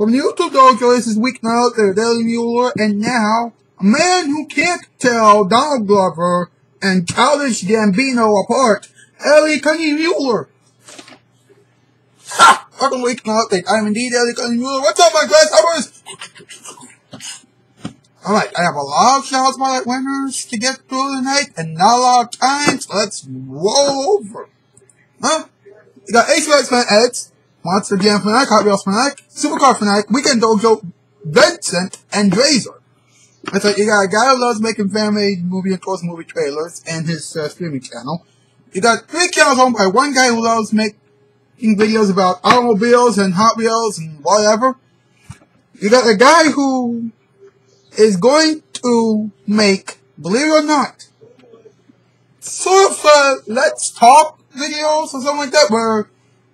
From the YouTube Dojo, this is Weekend Dojo, Ellie Mueller, and now, a man who can't tell Donald Glover and Childish Gambino apart, Ellie Coney Mueller. Ha! Welcome to Weekend Dojo, I am indeed Ellie Coney Mueller. What's up, my class hoppers? Alright, I have a lot of shout-outs by like winners to get through tonight, and not a lot of time, so let's roll over. Huh? You got Ace Red Edits, Monster Jam Phanatic, Hot Wheels Phanatic, Supercar Phanatic, Weekend Dojo, Vincent, and Drazer. That's right, you got a guy who loves making fan-made movie and close movie trailers, and his streaming channel. You got three channels owned by one guy who loves making videos about automobiles and Hot Wheels and whatever. You got a guy who is going to make, believe it or not, sort of Let's Talk videos or something like that, where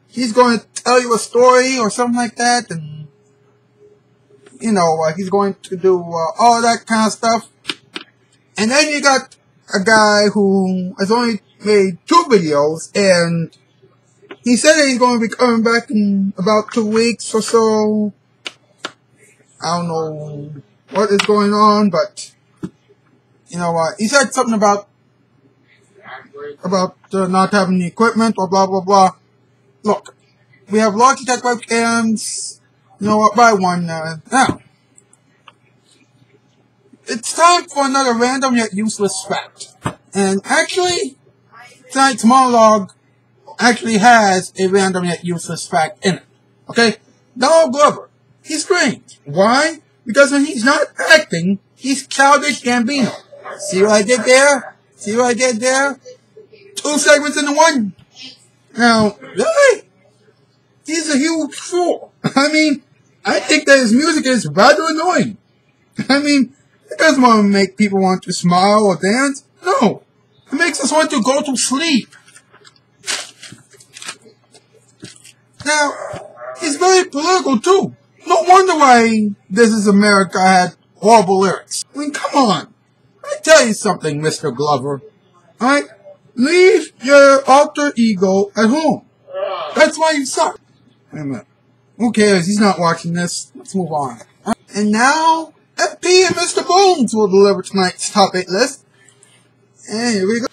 he's going to tell you a story or something like that, and you know, he's going to do all that kind of stuff. And then you got a guy who has only made 2 videos, and he said that he's going to be coming back in about 2 weeks or so. I don't know what is going on, but you know, he said something about not having the equipment, or blah blah blah. Look, we have Logitech webcams. You know what? Buy one now. It's time for another random yet useless fact. And actually, tonight's monologue actually has a random yet useless fact in it. Okay, Donald Glover. He's strange. Why? Because when he's not acting, he's Childish Gambino. See what I did there? See what I did there? 2 segments into 1. Now, really? He's a huge fool. I mean, I think that his music is rather annoying. I mean, it doesn't want to make people want to smile or dance. No. It makes us want to go to sleep. Now, he's very political too. No wonder why This Is America had horrible lyrics. I mean, come on. Let me tell you something, Mr. Glover. Alright? Leave your alter ego at home. That's why you suck. Wait a minute. Who cares? He's not watching this. Let's move on. Right. And now, FP and Mr. Bones will deliver tonight's top 8 list. And here we go.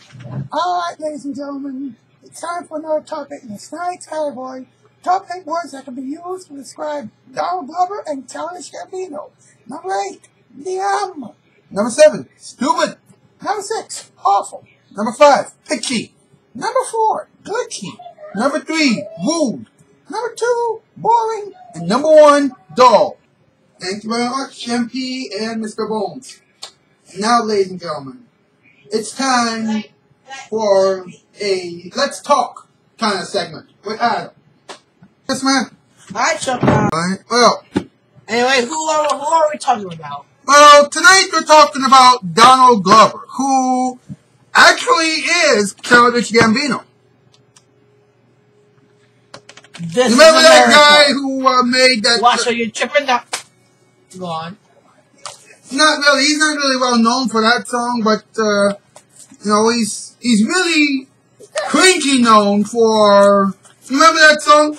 Alright, ladies and gentlemen. It's time for another top 8 list. Tonight's category. Top 8 words that can be used to describe Donald Glover and Childish Gambino. Number 8, the animal. Number 7, stupid. Number 6, awful. Number 5, pitchy. Number 4, glitchy. Number 3, rude. Number 2, boring. And number 1, dull. Thank you very much, MP and Mr. Bones. And now, ladies and gentlemen, it's time for a Let's Talk kind of segment with Adam. Yes, ma'am. Alright, so, well. Anyway, who are we talking about? Well, tonight we're talking about Donald Glover, who actually is Childish Gambino. This Remember is that guy who made that... Wow, so you're tripping that... Go on. Not really. He's not really well known for that song, but, you know, he's really cringy known for... Remember that song?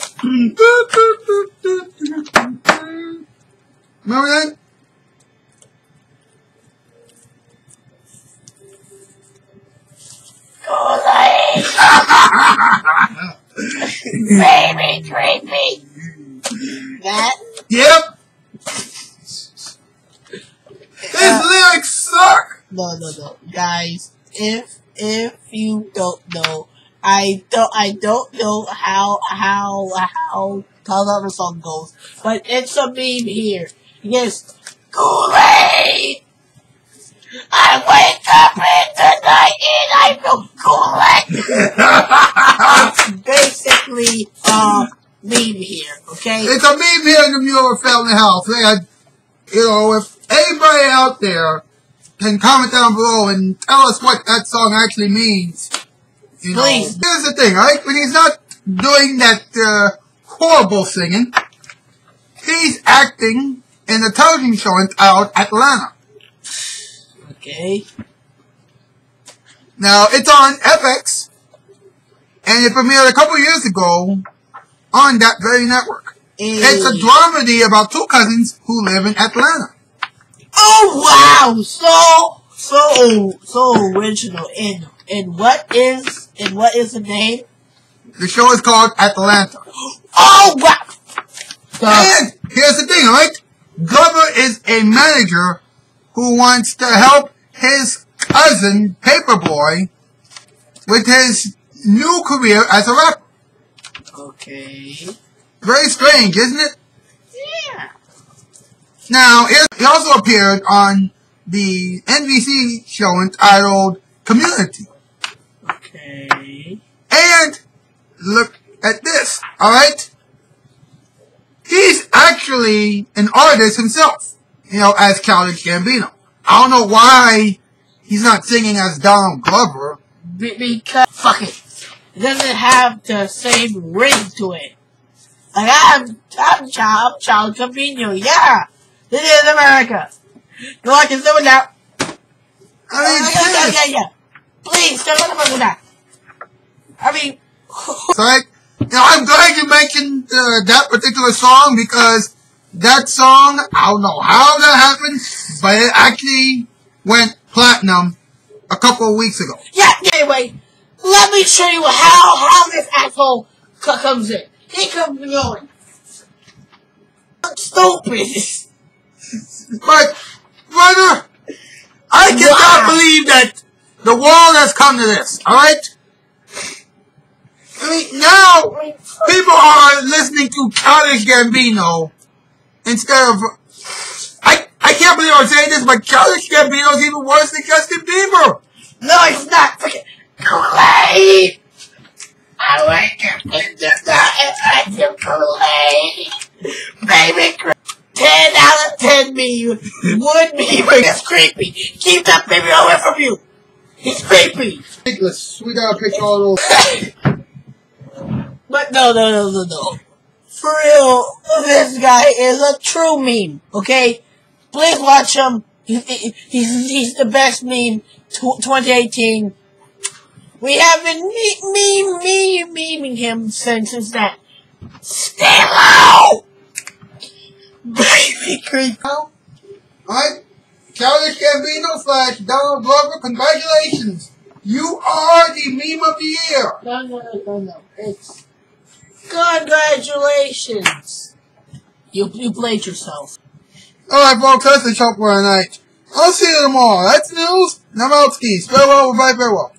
Remember that? Baby creepy. That? Yep. His lyrics suck. No, guys. If you don't know. I don't know how the other song goes, but it's a meme here. Yes, Kool-Aid. I wake up in the night and I feel Kool-Aid. Basically, meme here. Okay, it's a meme here in the Mueller family house. You know, if anybody out there can comment down below and tell us what that song actually means. You know, please. Here's the thing, right? When he's not doing that horrible singing, he's acting in a television show entitled Atlanta. Okay. Now, it's on FX, and it premiered a couple years ago on that very network. It's a dramedy about two cousins who live in Atlanta. Oh wow! So original. And what is the name? The show is called Atlanta. Oh wow! And here's the thing, right? Glover is a manager who wants to help his cousin Paperboy with his new career as a rapper. Okay. Very strange, isn't it? Yeah. Now, he also appeared on the NBC show entitled Community. Okay. And look at this, alright? He's actually an artist himself, you know, as Childish Gambino. I don't know why he's not singing as Donald Glover. Because, fuck it. It doesn't have the same ring to it. Like, I'm Childish Gambino, yeah! This is America! No, I can do it now! Yeah. Please, don't let them do that! I mean... Sorry. Now, I'm glad you mentioned that particular song, because that song, I don't know how that happened, but it actually went platinum a couple of weeks ago. Yeah, anyway, let me show you how this asshole comes in. He comes going. I'm stupid. But, brother, I cannot believe that the world has come to this, alright? I mean, now, people are listening to Childish Gambino instead of... I can't believe I'm saying this, but Childish Gambino is even worse than Justin Bieber! No, he's not! Freaking Kool-Aid! I like him in the night, and I do Kool-Aid! Baby, 10 out of 10 me would be that's creepy! Keep that baby away from you! He's creepy! Ridiculous. We gotta pick all those... But no. For real, this guy is a true meme, okay? Please watch him. He's the best meme 2018. We have been memeing him since that. Stello! Baby creep. Alright, Childish Gambino / Donald Glover, congratulations! You are the meme of the year! No. It's... Congratulations! You played yourself. Alright, folks, that's the show for tonight. I'll see you tomorrow. That's news. Namalski. Farewell, bye, farewell.